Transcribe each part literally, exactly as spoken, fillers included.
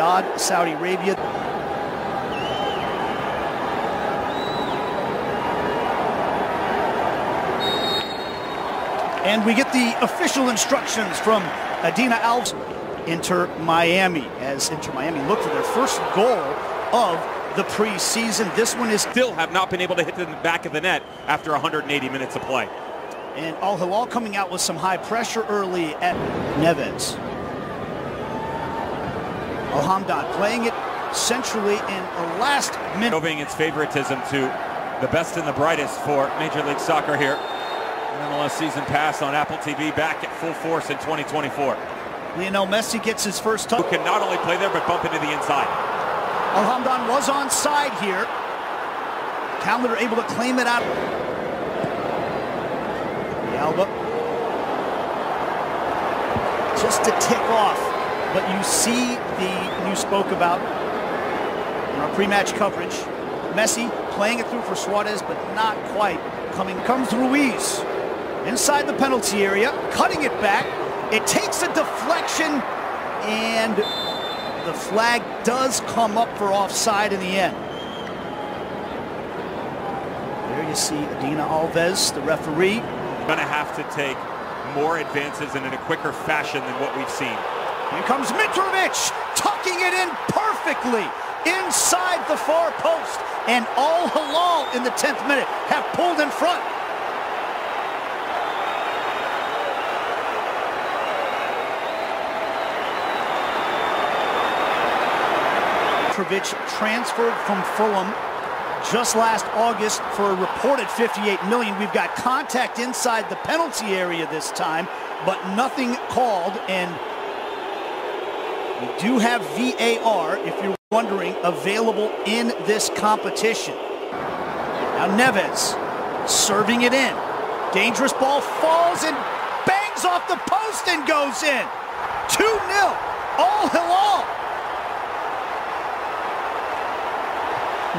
Riyadh, Saudi Arabia. And we get the official instructions from Adina Alves, Inter Miami, as Inter Miami look for their first goal of the preseason. This one is still have not been able to hit the back of the net after one hundred eighty minutes of play. And Al-Hilal coming out with some high pressure early at Neves. Al Hamdan playing it centrally in the last minute. Showing its favoritism to the best and the brightest for Major League Soccer here. M L S season pass on Apple T V back at full force in twenty twenty-four. Lionel Messi gets his first touch. Who can not only play there but bump into the inside. Al Hamdan was onside here. Callender able to claim it out. The Alba. Just to tick off. But you see the, you spoke about in our pre-match coverage. Messi playing it through for Suarez, but not quite coming. Comes Ruiz. Inside the penalty area, cutting it back. It takes a deflection, and the flag does come up for offside in the end. There you see Adina Alves, the referee. Gonna have to take more advances and in a quicker fashion than what we've seen. Here comes Mitrovic, tucking it in perfectly inside the far post, and Al-Hilal in the tenth minute have pulled in front. Transferred from Fulham just last August for a reported fifty-eight million dollars. We've got contact inside the penalty area this time, but nothing called, and we do have V A R, if you're wondering, available in this competition. Now Neves serving it in. Dangerous ball, falls and bangs off the post and goes in. two nil, Al-Hilal.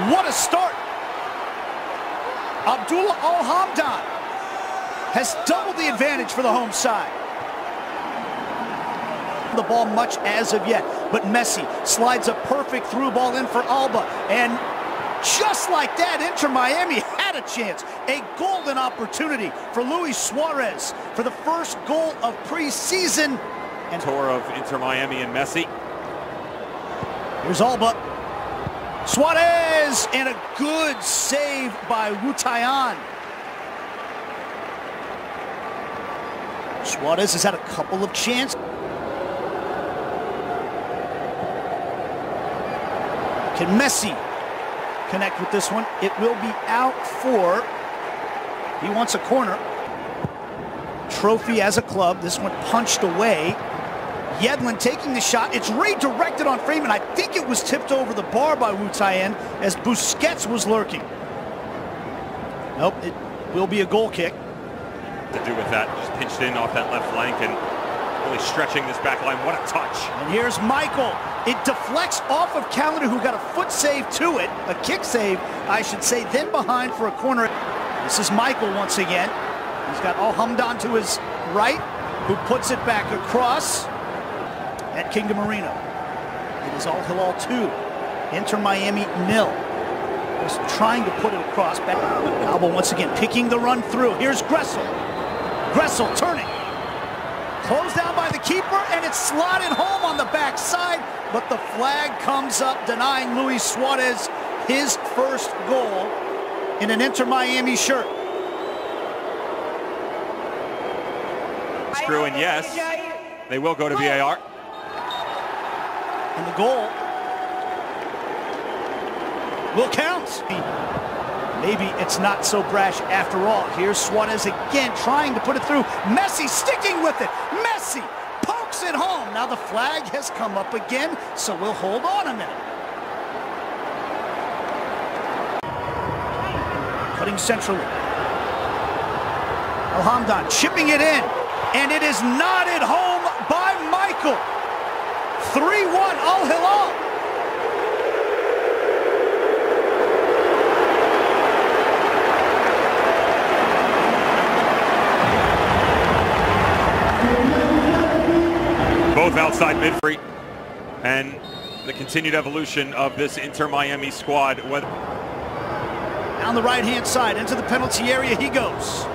What a start. Abdullah Al Hamdan has doubled the advantage for the home side. The ball much as of yet, but Messi slides a perfect through ball in for Alba, and just like that, Inter Miami had a chance, a golden opportunity for Luis Suarez for the first goal of preseason. And tour of Inter Miami and Messi. Here's Alba. Suarez, and a good save by Wutayan. Suarez has had a couple of chances. Can Messi connect with this one? It will be out for, he wants a corner. Trophy as a club, this one punched away. Yedlin taking the shot. It's redirected on Freeman. I think it was tipped over the bar by Wutayan as Busquets was lurking. Nope, it will be a goal kick. To do with that, just pinched in off that left flank and really stretching this back line. What a touch. And here's Michael. It deflects off of Callender, who got a foot save to it, a kick save, I should say, then behind for a corner. This is Michael once again. He's got Al Hamdan to his right, who puts it back across. At Kingdom Arena, it is Al-Hilal two, Inter Miami nil. Just trying to put it across. Back. Alba once again picking the run through. Here's Gressel. Gressel turning. Closed down by the keeper, and it's slotted home on the backside. But the flag comes up, denying Luis Suarez his first goal in an Inter Miami shirt. Screw and yes, they will go to V A R. And the goal will count. Maybe it's not so brash after all. Here's Suarez again trying to put it through. Messi sticking with it. Messi pokes it home. Now the flag has come up again, so we'll hold on a minute. Cutting centrally. Al Hamdan chipping it in, and it is nodded home by Michael. three one, Al-Hilal. Both outside mid-free, and the continued evolution of this Inter Miami squad. Down the right-hand side, into the penalty area he goes.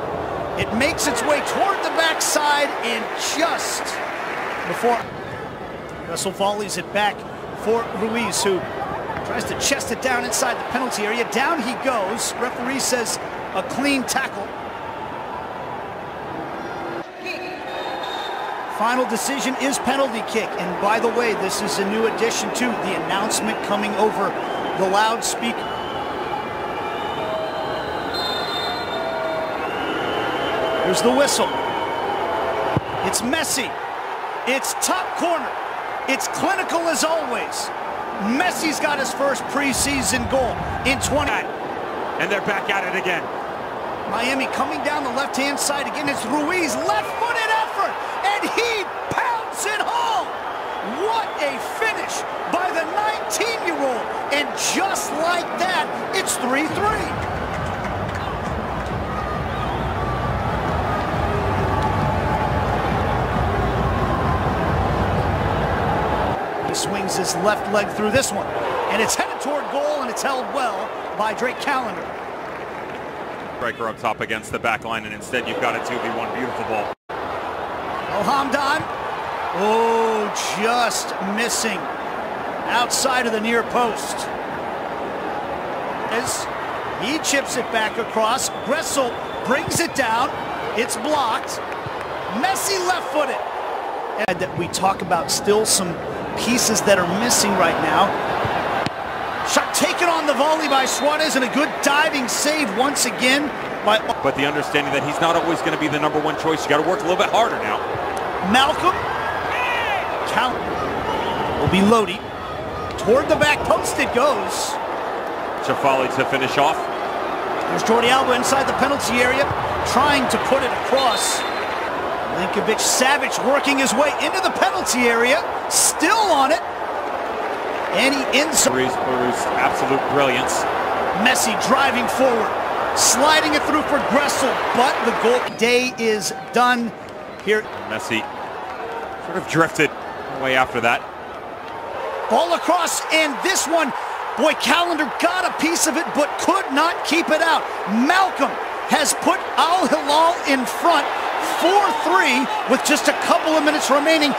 It makes its way toward the backside, and just before Gressel volleys it back for Ruiz, who tries to chest it down inside the penalty area. Down he goes. Referee says a clean tackle. Final decision is penalty kick. And by the way, this is a new addition to the announcement coming over the loudspeaker. Here's the whistle. It's Messi. It's top corner. It's clinical as always. Messi's got his first preseason goal in twenty. And they're back at it again. Miami coming down the left-hand side again. It's Ruiz, left-footed effort, and he pounds it home. What a finish by the nineteen-year-old. And just like that, it's three three. Swings his left leg through this one, and it's headed toward goal, and it's held well by Drake Callender. Breaker up top against the back line, and instead you've got a two v one. Beautiful ball. Al Hamdan. Oh, just missing outside of the near post. As he chips it back across, Gressel brings it down. It's blocked. Messi left-footed. And that we talk about still some pieces that are missing right now. Shot taken on the volley by Suarez, and a good diving save once again by... But the understanding that he's not always going to be the number one choice. You got to work a little bit harder now. Malcolm. Count will be Lodi. Toward the back post it goes. Chafali to finish off. There's Jordi Alba inside the penalty area, trying to put it across. Milinkovic Savic working his way into the penalty area, still on it, and he ends up. Absolute brilliance. Messi driving forward, sliding it through for Gressel, but the goal day is done here. Messi sort of drifted away after that. Ball across, and this one, boy, Callender got a piece of it, but could not keep it out. Malcolm has put Al-Hilal in front, four three, with just a couple of minutes remaining.